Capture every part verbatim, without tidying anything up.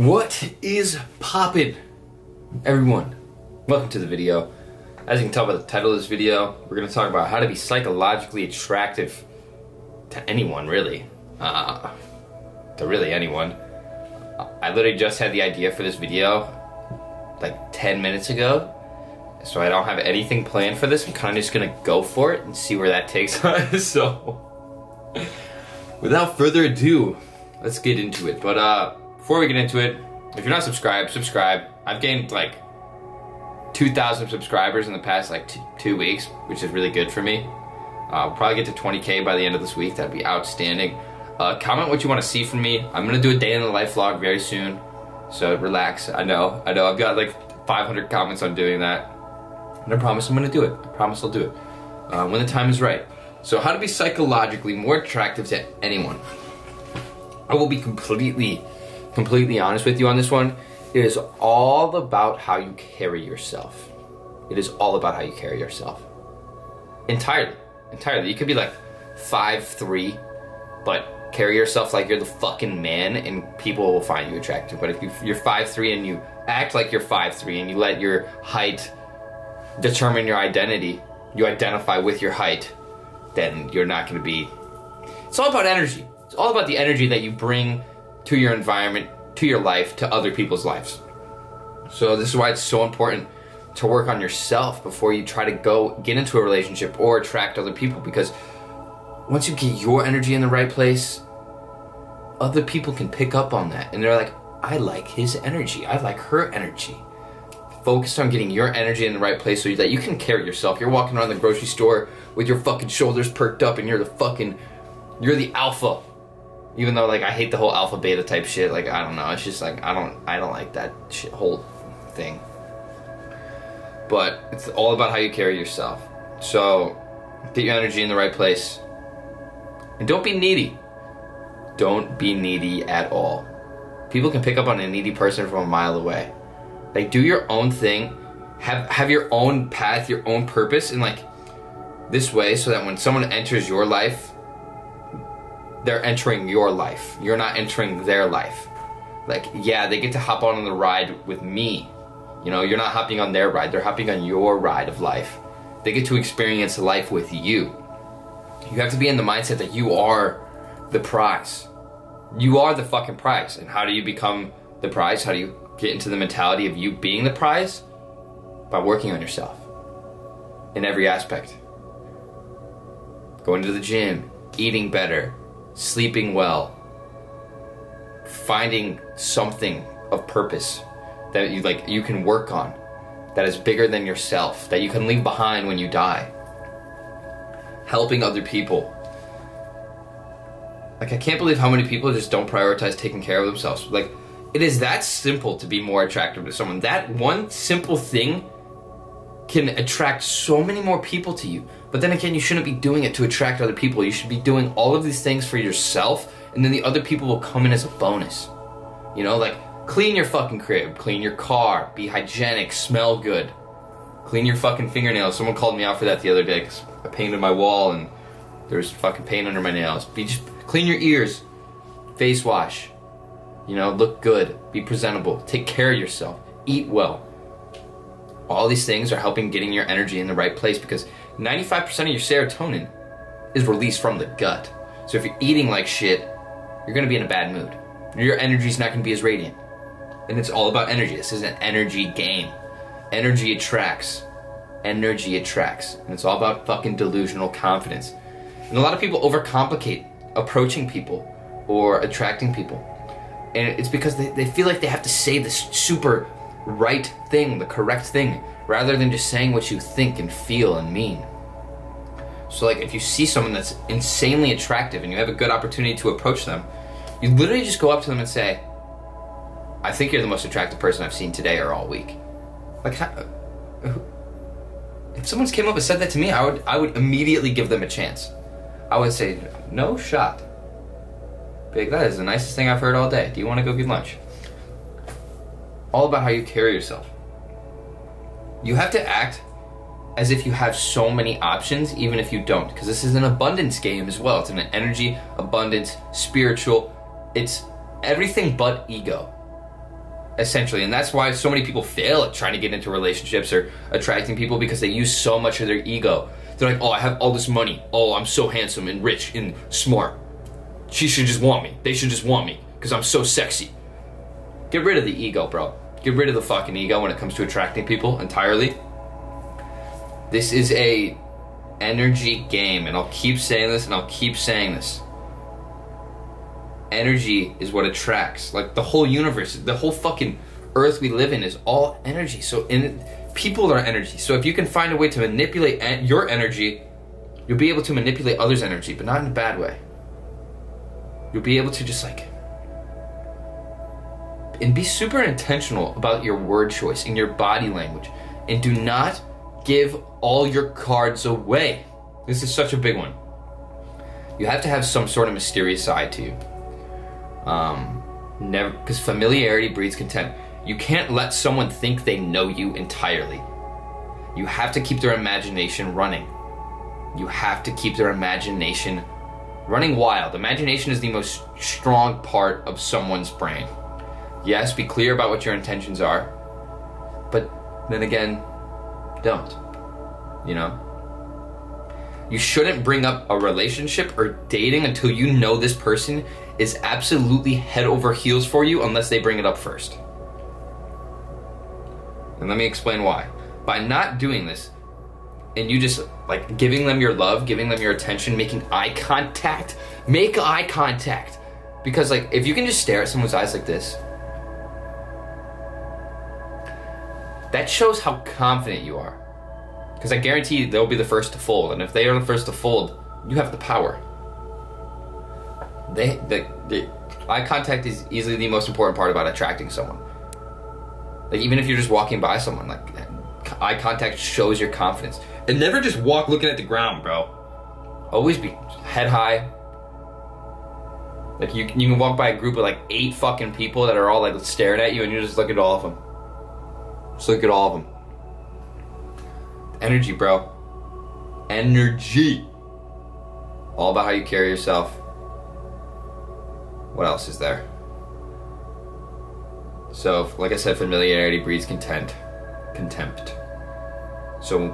What is poppin', everyone? Welcome to the video. As you can tell by the title of this video, we're gonna talk about how to be psychologically attractive to anyone, really. Uh, to really anyone. I literally just had the idea for this video like ten minutes ago, so I don't have anything planned for this. I'm kinda just gonna go for it and see where that takes us, so. Without further ado, let's get into it, but uh, before we get into it, if you're not subscribed, subscribe. I've gained like two thousand subscribers in the past like t two weeks, which is really good for me. Uh, we'll probably get to twenty K by the end of this week. That'd be outstanding. Uh, comment what you want to see from me. I'm gonna do a day in the life vlog very soon, so relax. I know, I know. I've got like five hundred comments on doing that, and I promise I'm gonna do it. I promise I'll do it uh, when the time is right. So, how to be psychologically more attractive to anyone? I will be completely, completely honest with you on this one. It is all about how you carry yourself. It is all about how you carry yourself. Entirely, entirely. You could be like five three, but carry yourself like you're the fucking man and people will find you attractive. But if you, you're five three and you act like you're five three and you let your height determine your identity, you identify with your height, then you're not gonna be, it's all about energy. It's all about the energy that you bring to your environment, to your life, to other people's lives. So this is why it's so important to work on yourself before you try to go get into a relationship or attract other people, because once you get your energy in the right place, other people can pick up on that. And they're like, I like his energy. I like her energy. Focus on getting your energy in the right place so that you can carry yourself. You're walking around the grocery store with your fucking shoulders perked up and you're the fucking, you're the alpha. Even though, like, I hate the whole alpha beta type shit. Like, I don't know. It's just like I don't, I don't like that shit, whole thing. But it's all about how you carry yourself. So get your energy in the right place, and don't be needy. Don't be needy at all. People can pick up on a needy person from a mile away. Like, do your own thing. Have have your own path, your own purpose, and like this way, so that when someone enters your life, they're entering your life. You're not entering their life. Like, yeah, they get to hop on the ride with me. You know, you're not hopping on their ride. They're hopping on your ride of life. They get to experience life with you. You have to be in the mindset that you are the prize. You are the fucking prize. And how do you become the prize? How do you get into the mentality of you being the prize? By working on yourself in every aspect. Going to the gym, eating better, sleeping well, finding something of purpose that you like you can work on, that is bigger than yourself, that you can leave behind when you die. Helping other people. Like, I can't believe how many people just don't prioritize taking care of themselves. Like, it is that simple to be more attractive to someone. That one simple thing can attract so many more people to you. But then again, you shouldn't be doing it to attract other people. You should be doing all of these things for yourself, and then the other people will come in as a bonus. You know, like, clean your fucking crib, clean your car, be hygienic, smell good. Clean your fucking fingernails. Someone called me out for that the other day because I painted my wall and there was fucking paint under my nails. Be just, clean your ears, face wash, you know, look good, be presentable, take care of yourself, eat well. All these things are helping getting your energy in the right place, because ninety-five percent of your serotonin is released from the gut. So if you're eating like shit, you're gonna be in a bad mood. Your energy's not gonna be as radiant. And it's all about energy. This is an energy game. Energy attracts. Energy attracts. And it's all about fucking delusional confidence. And a lot of people overcomplicate approaching people or attracting people. And it's because they, they feel like they have to say this super right thing, the correct thing, rather than just saying what you think and feel and mean. So, like, if you see someone that's insanely attractive and you have a good opportunity to approach them, you literally just go up to them and say, I think you're the most attractive person I've seen today or all week. Like, if someone came up and said that to me, I would, I would immediately give them a chance. I would say, no shot. Big, that is the nicest thing I've heard all day. Do you want to go get lunch? All about how you carry yourself. You have to act as if you have so many options, even if you don't, because this is an abundance game as well. It's an energy, abundance, spiritual, it's everything but ego. essentially. And that's why so many people fail at trying to get into relationships or attracting people, because they use so much of their ego. They're like, oh, I have all this money. Oh, I'm so handsome and rich and smart. She should just want me. They should just want me because I'm so sexy. Get rid of the ego, bro. Get rid of the fucking ego when it comes to attracting people entirely. This is a energy game, and I'll keep saying this and I'll keep saying this. Energy is what attracts. Like, the whole universe, the whole fucking earth we live in is all energy. So in, people are energy. So if you can find a way to manipulate en- your energy, you'll be able to manipulate others' energy, but not in a bad way. You'll be able to just like, and be super intentional about your word choice and your body language, and do not give all your cards away. This is such a big one. You have to have some sort of mysterious side to you. Um, never, because familiarity breeds contempt. You can't let someone think they know you entirely. You have to keep their imagination running. You have to keep their imagination running wild. Imagination is the most strong part of someone's brain. Yes, be clear about what your intentions are, but then again, don't, you know? You shouldn't bring up a relationship or dating until you know this person is absolutely head over heels for you, unless they bring it up first. And let me explain why. By not doing this, and you just like giving them your love, giving them your attention, making eye contact, make eye contact. Because like, if you can just stare at someone's eyes like this, that shows how confident you are. Because I guarantee they'll be the first to fold, and if they are the first to fold, you have the power. They, the, the eye contact is easily the most important part about attracting someone. Like, even if you're just walking by someone, like, eye contact shows your confidence. And never just walk looking at the ground, bro. Always be head high. Like, you, you can walk by a group of like eight fucking people that are all like staring at you, and you just look at all of them. Just look at all of them. Energy, bro. Energy. All about how you carry yourself. What else is there? So, like I said, familiarity breeds content. Contempt. So,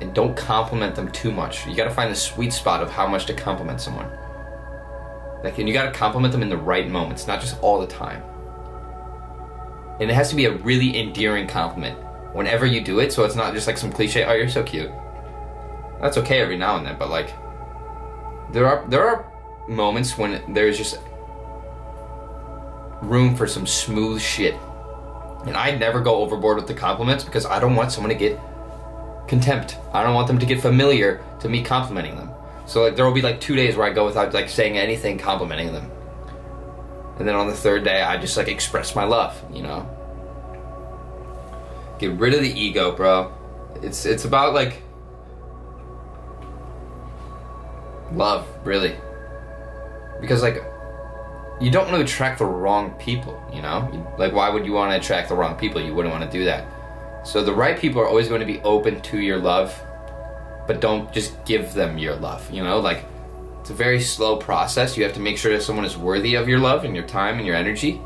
and don't compliment them too much. You gotta find the sweet spot of how much to compliment someone. Like, and you gotta compliment them in the right moments, not just all the time. And it has to be a really endearing compliment whenever you do it, so it's not just like some cliche, oh, you're so cute. That's okay every now and then, but like, there are there are moments when there's just room for some smooth shit. And I never go overboard with the compliments, because I don't want someone to get contempt. I don't want them to get familiar to me complimenting them. So like, there will be like two days where I go without like saying anything complimenting them. And then on the third day, I just like express my love, you know? Get rid of the ego, bro. It's it's about like love, really. Because like, you don't want to attract the wrong people, you know? Like, why would you want to attract the wrong people? You wouldn't want to do that. So the right people are always going to be open to your love, but don't just give them your love, you know? Like, it's a very slow process. You have to make sure that someone is worthy of your love and your time and your energy.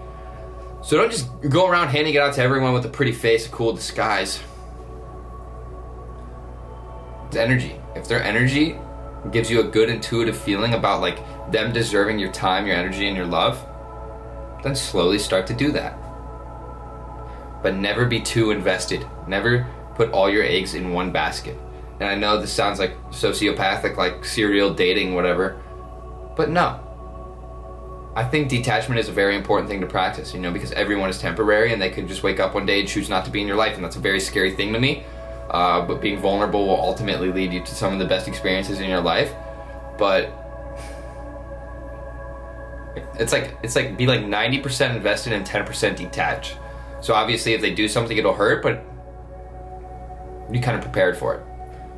So don't just go around handing it out to everyone with a pretty face, a cool disguise. It's energy. If their energy gives you a good intuitive feeling about like them deserving your time, your energy, and your love, then slowly start to do that. But never be too invested. Never put all your eggs in one basket. And I know this sounds like sociopathic, like serial dating, whatever, but no. I think detachment is a very important thing to practice, you know, because everyone is temporary, and they could just wake up one day and choose not to be in your life, and that's a very scary thing to me. Uh, but being vulnerable will ultimately lead you to some of the best experiences in your life. But it's like, it's like be like ninety percent invested and ten percent detached. So obviously if they do something, it'll hurt, but you kind of prepared for it.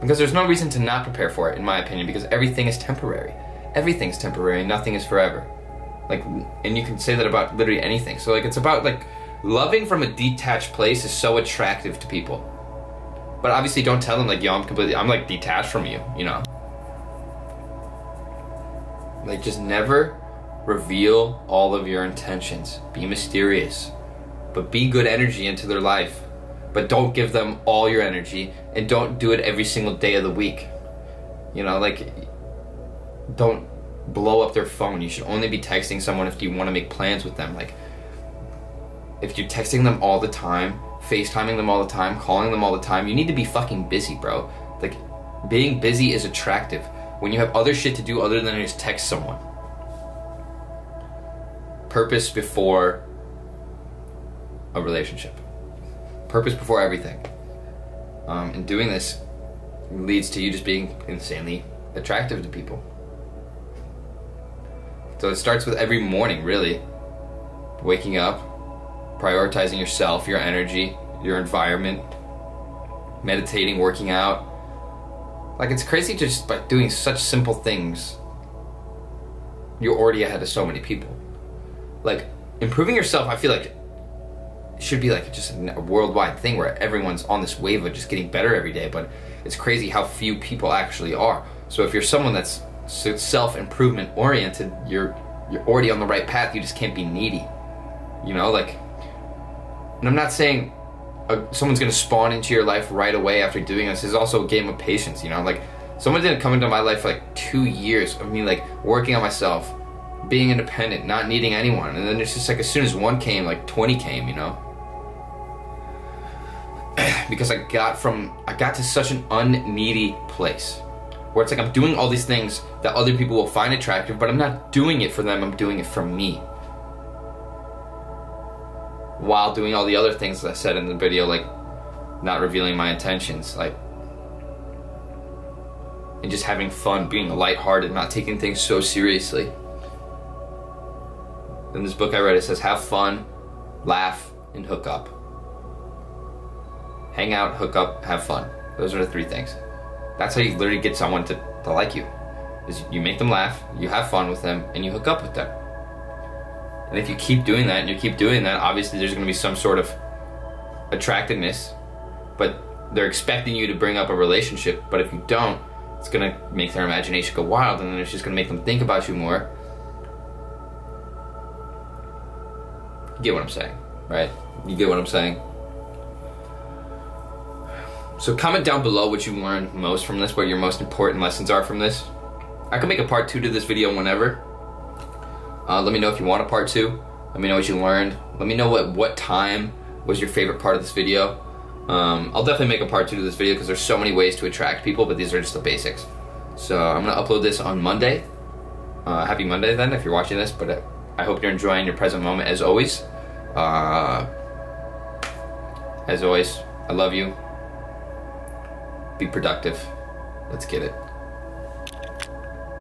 Because there's no reason to not prepare for it, in my opinion, because everything is temporary. Everything's temporary, nothing is forever. Like, and you can say that about literally anything. So like, it's about like, loving from a detached place is so attractive to people. But obviously don't tell them like, yo, I'm completely, I'm like detached from you, you know? Like, just never Reveal all of your intentions. Be mysterious, but be good energy into their life. But don't give them all your energy, and don't do it every single day of the week. You know, like, don't blow up their phone. You should only be texting someone if you want to make plans with them. Like, if you're texting them all the time, FaceTiming them all the time, calling them all the time, you need to be fucking busy, bro. Like, being busy is attractive when you have other shit to do other than just text someone. Purpose before a relationship. Purpose before everything. Um, and doing this leads to you just being insanely attractive to people. So it starts with every morning, really. Waking up, prioritizing yourself, your energy, your environment, meditating, working out. Like, it's crazy just by doing such simple things, you're already ahead of so many people. Like, improving yourself, I feel like, should be like just a worldwide thing where everyone's on this wave of just getting better every day, but it's crazy how few people actually are. So if you're someone that's self-improvement oriented, you're you're already on the right path. You just can't be needy, you know? Like, and I'm not saying uh, someone's gonna spawn into your life right away after doing this. It's also a game of patience, you know? Like, someone didn't come into my life for like two years of me like working on myself, being independent, not needing anyone. And then it's just like, as soon as one came, like twenty came, you know? Because I got from, I got to such an unneedy place where it's like, I'm doing all these things that other people will find attractive, but I'm not doing it for them, I'm doing it for me. While doing all the other things that I said in the video, like not revealing my intentions, like, and just having fun, being lighthearted, not taking things so seriously. In this book I read, it says, have fun, laugh, and hook up. Hang out, hook up, have fun. Those are the three things. That's how you literally get someone to, to like you. Is you make them laugh, you have fun with them, and you hook up with them. And if you keep doing that, and you keep doing that, obviously there's gonna be some sort of attractiveness, but they're expecting you to bring up a relationship, but if you don't, it's gonna make their imagination go wild, and then it's just gonna make them think about you more. You get what I'm saying, right? You get what I'm saying? So comment down below what you learned most from this, what your most important lessons are from this. I can make a part two to this video whenever. Uh, let me know if you want a part two. Let me know what you learned. Let me know what, what time was your favorite part of this video. Um, I'll definitely make a part two to this video because there's so many ways to attract people, but these are just the basics. So I'm gonna upload this on Monday. Uh, happy Monday then if you're watching this, but I hope you're enjoying your present moment as always. Uh, as always, I love you. Be productive. Let's get it.